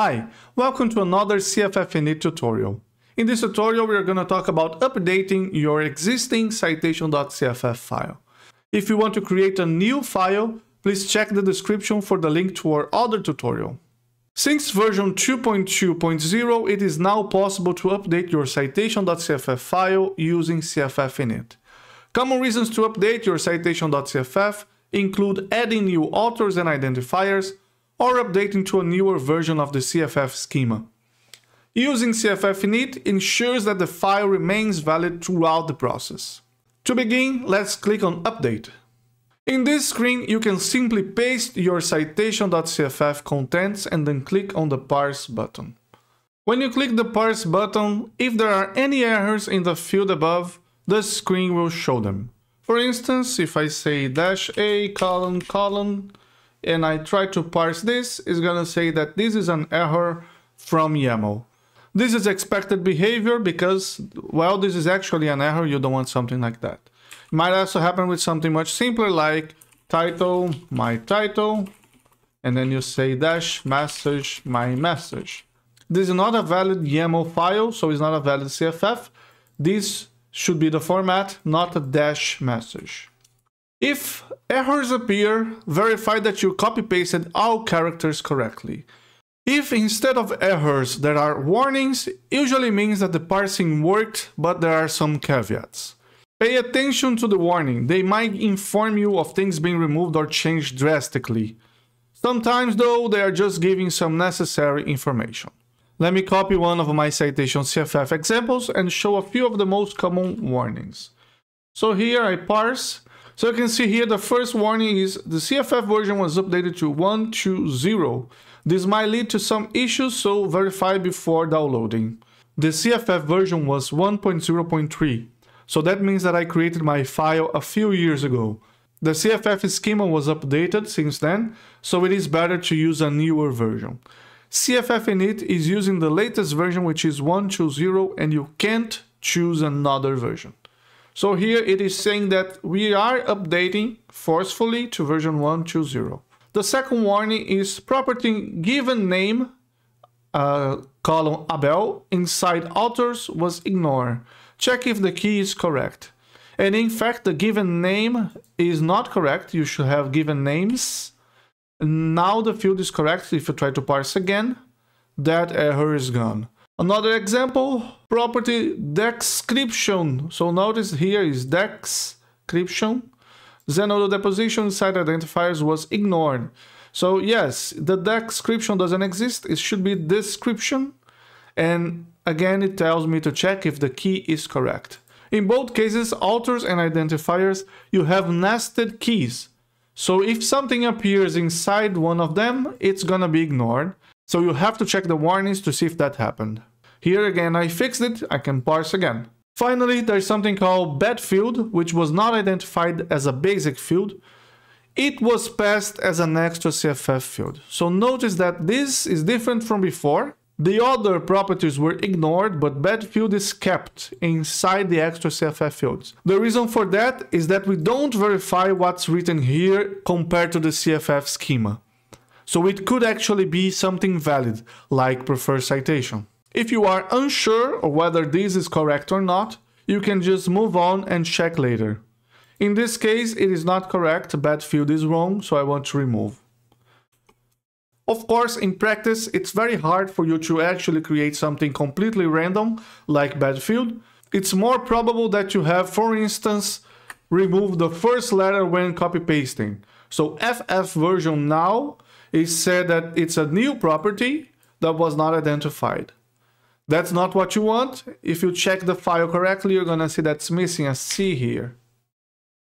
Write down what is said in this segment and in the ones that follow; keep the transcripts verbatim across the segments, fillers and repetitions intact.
Hi, welcome to another CFFinit tutorial. In this tutorial, we are going to talk about updating your existing citation dot c f f file. If you want to create a new file, please check the description for the link to our other tutorial. Since version two point two point zero, it is now possible to update your citation dot c f f file using CFFinit. Common reasons to update your citation dot c f f include adding new authors and identifiers, or updating to a newer version of the C F F schema. Using CFFinit ensures that the file remains valid throughout the process. To begin, let's click on Update. In this screen, you can simply paste your citation dot c f f contents and then click on the Parse button. When you click the Parse button, if there are any errors in the field above, the screen will show them. For instance, if I say dash a colon colon, and I try to parse this, it's gonna say that this is an error from YAML. This is expected behavior because, well, this is actually an error, you don't want something like that. It might also happen with something much simpler like title, my title, and then you say dash message, my message. This is not a valid YAML file, so it's not a valid C F F. This should be the format, not a dash message. If errors appear, verify that you copy-pasted all characters correctly. If instead of errors there are warnings, usually means that the parsing worked, but there are some caveats. Pay attention to the warning, they might inform you of things being removed or changed drastically. Sometimes though, they are just giving some necessary information. Let me copy one of my citation C F F examples and show a few of the most common warnings. So here I parse. So you can see here the first warning is the C F F version was updated to one point two point zero. This might lead to some issues, so verify before downloading. The C F F version was one point zero point three, so that means that I created my file a few years ago. The C F F schema was updated since then, so it is better to use a newer version. CFFinit is using the latest version, which is one point two point zero, and you can't choose another version. So here it is saying that we are updating forcefully to version one point two point zero. The second warning is property given name, uh, colon Abel, inside authors was ignored. Check if the key is correct. And in fact, the given name is not correct. You should have given names. Now the field is correct. If you try to parse again, that error is gone. Another example, property description. So notice here is description. Zenodo deposition inside identifiers was ignored. So yes, the description doesn't exist. It should be description. And again, it tells me to check if the key is correct. In both cases, authors and identifiers, you have nested keys. So if something appears inside one of them, it's gonna be ignored. So you have to check the warnings to see if that happened. Here again I fixed it, I can parse again. Finally, there's something called bad field, which was not identified as a basic field. It was passed as an extra C F F field. So notice that this is different from before. The other properties were ignored, but bad field is kept inside the extra C F F fields. The reason for that is that we don't verify what's written here compared to the C F F schema. So it could actually be something valid, like preferred citation. If you are unsure of whether this is correct or not, you can just move on and check later. In this case, it is not correct, bad field is wrong, so I want to remove. Of course, in practice, it's very hard for you to actually create something completely random, like bad field. It's more probable that you have, for instance, removed the first letter when copy-pasting. So F F version now, it said that it's a new property that was not identified. That's not what you want. If you check the file correctly, you're gonna see that's missing a C here.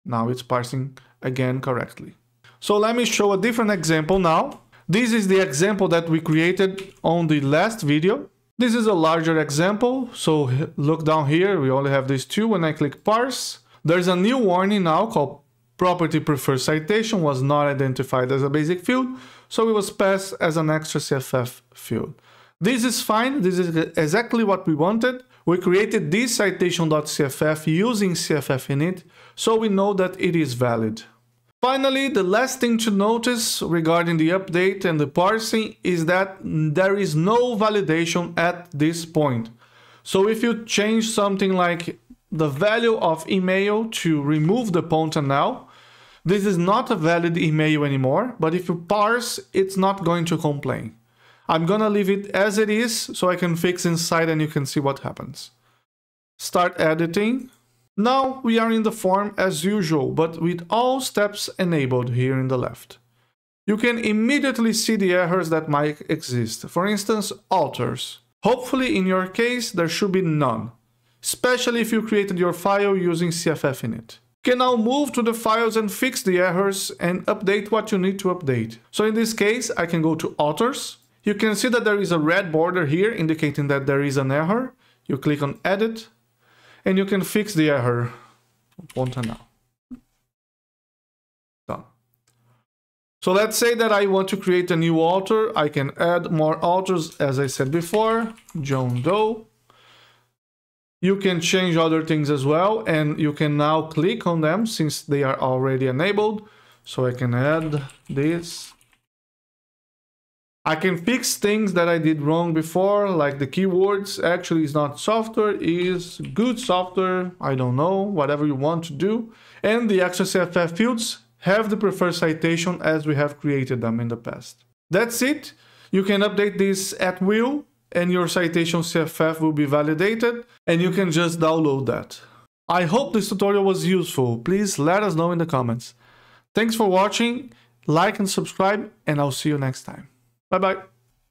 Now it's parsing again correctly. So let me show a different example now. This is the example that we created on the last video. This is a larger example. So look down here, we only have these two. When I click parse, there's a new warning now called property preferred citation was not identified as a basic field, so it was passed as an extra C F F field. This is fine, this is exactly what we wanted. We created this citation dot c f f using CFFinit, so we know that it is valid. Finally, the last thing to notice regarding the update and the parsing is that there is no validation at this point. So if you change something like the value of email to remove the pointer now, this is not a valid email anymore, but if you parse, it's not going to complain. I'm gonna leave it as it is so I can fix inside and you can see what happens. Start editing. Now we are in the form as usual, but with all steps enabled here in the left. You can immediately see the errors that might exist, for instance, authors. Hopefully in your case there should be none, especially if you created your file using CFFinit. You can now move to the files and fix the errors and update what you need to update. So in this case I can go to authors. You can see that there is a red border here indicating that there is an error. You click on edit. And you can fix the error. Pointer now. Done. So let's say that I want to create a new author. I can add more authors, as I said before. John Doe. You can change other things as well, and you can now click on them since they are already enabled. So I can add this. I can fix things that I did wrong before, like the keywords. Actually, it's not software, it's good software. I don't know, whatever you want to do. And the extra C F F fields have the preferred citation as we have created them in the past. That's it. You can update this at will and your citation C F F will be validated and you can just download that. I hope this tutorial was useful. Please let us know in the comments. Thanks for watching, like and subscribe, and I'll see you next time. Bye-bye.